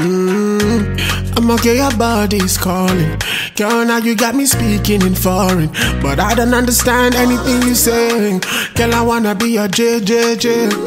I'm okay, your body's calling. Girl, now you got me speaking in foreign, but I don't understand anything you're saying. Girl, I wanna be your JJJ.